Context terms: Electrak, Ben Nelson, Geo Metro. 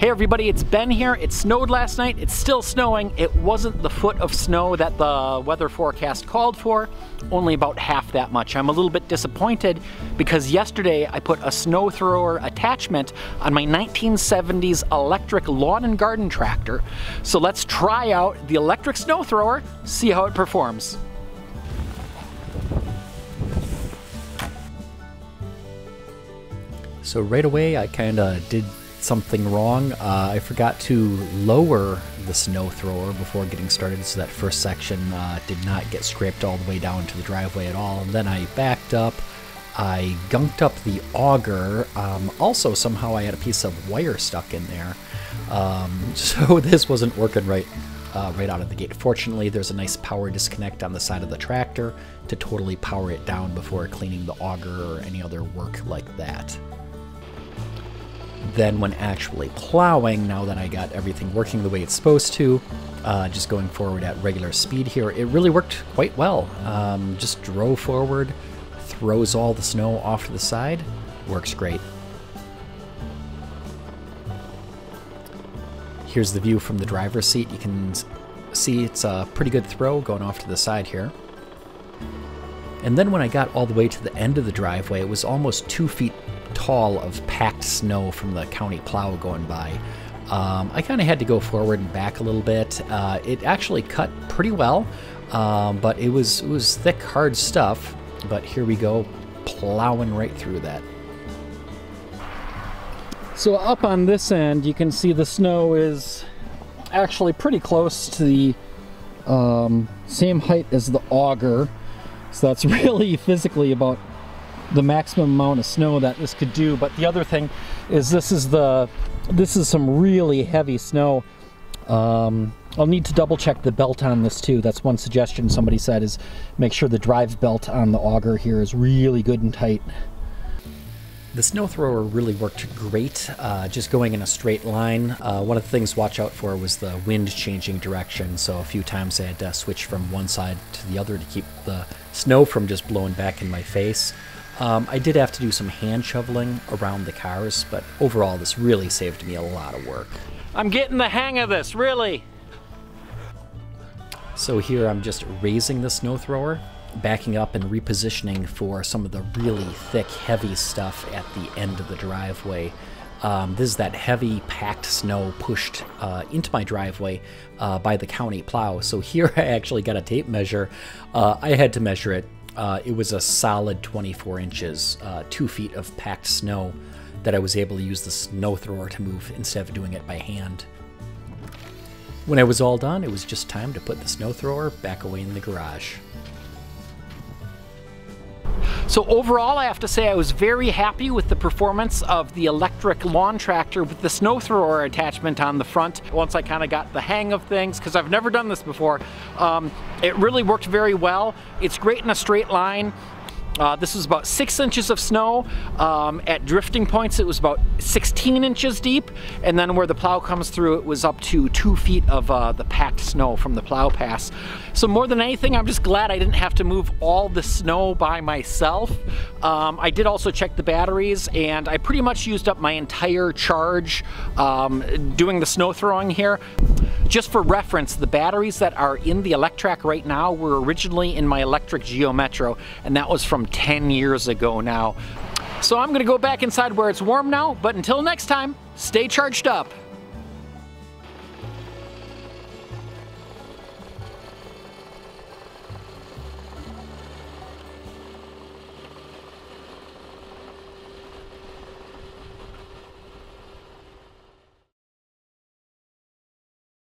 Hey everybody, it's Ben here. It snowed last night. It's still snowing. It wasn't the foot of snow that the weather forecast called for, only about half that much. I'm a little bit disappointed because yesterday I put a snow thrower attachment on my 1970s electric lawn and garden tractor. So let's try out the electric snow thrower, see how it performs. So right away I kind of did something wrong. I forgot to lower the snow thrower before getting started, so that first section did not get scraped all the way down to the driveway at all. And then I backed up, I gunked up the auger. Also somehow I had a piece of wire stuck in there. So this wasn't working right out of the gate. Fortunately, there's a nice power disconnect on the side of the tractor to totally power it down before cleaning the auger or any other work like that. Then when actually plowing, now that I got everything working the way it's supposed to, just going forward at regular speed here, it really worked quite well. Just drove forward, throws all the snow off to the side, works great. Here's the view from the driver's seat. You can see it's a pretty good throw going off to the side here. And then when I got all the way to the end of the driveway, it was almost 2 feet tall of packed snow from the county plow going by. I kind of had to go forward and back a little bit. It actually cut pretty well, but it was thick, hard stuff. But here we go, plowing right through that. So up on this end, you can see the snow is actually pretty close to the same height as the auger. So that's really physically about the maximum amount of snow that this could do. But the other thing is this is some really heavy snow. I'll need to double check the belt on this too. That's one suggestion somebody said, is make sure the drive belt on the auger here is really good and tight. The snow thrower really worked great, just going in a straight line. One of the things to watch out for was the wind changing direction, so a few times I had to switch from one side to the other to keep the snow from just blowing back in my face. I did have to do some hand shoveling around the cars, but overall this really saved me a lot of work. I'm getting the hang of this, really! So here I'm just raising the snow thrower, backing up and repositioning for some of the really thick, heavy stuff at the end of the driveway. This is that heavy, packed snow pushed into my driveway by the county plow. So here I actually got a tape measure. I had to measure it. It was a solid 24 inches, 2 feet of packed snow that I was able to use the snow thrower to move instead of doing it by hand. When I was all done, it was just time to put the snow thrower back away in the garage. So overall, I have to say I was very happy with the performance of the electric lawn tractor with the snow thrower attachment on the front. Once I kind of got the hang of things, because I've never done this before, it really worked very well. It's great in a straight line. This was about 6 inches of snow. At drifting points, it was about 16 inches deep. And then where the plow comes through, it was up to 2 feet of the packed snow from the plow pass. So more than anything, I'm just glad I didn't have to move all the snow by myself. I did also check the batteries, and I pretty much used up my entire charge doing the snow throwing here. Just for reference, the batteries that are in the Electrak right now were originally in my electric Geo Metro, and that was from 10 years ago now. So I'm gonna go back inside where it's warm now, but until next time, stay charged up.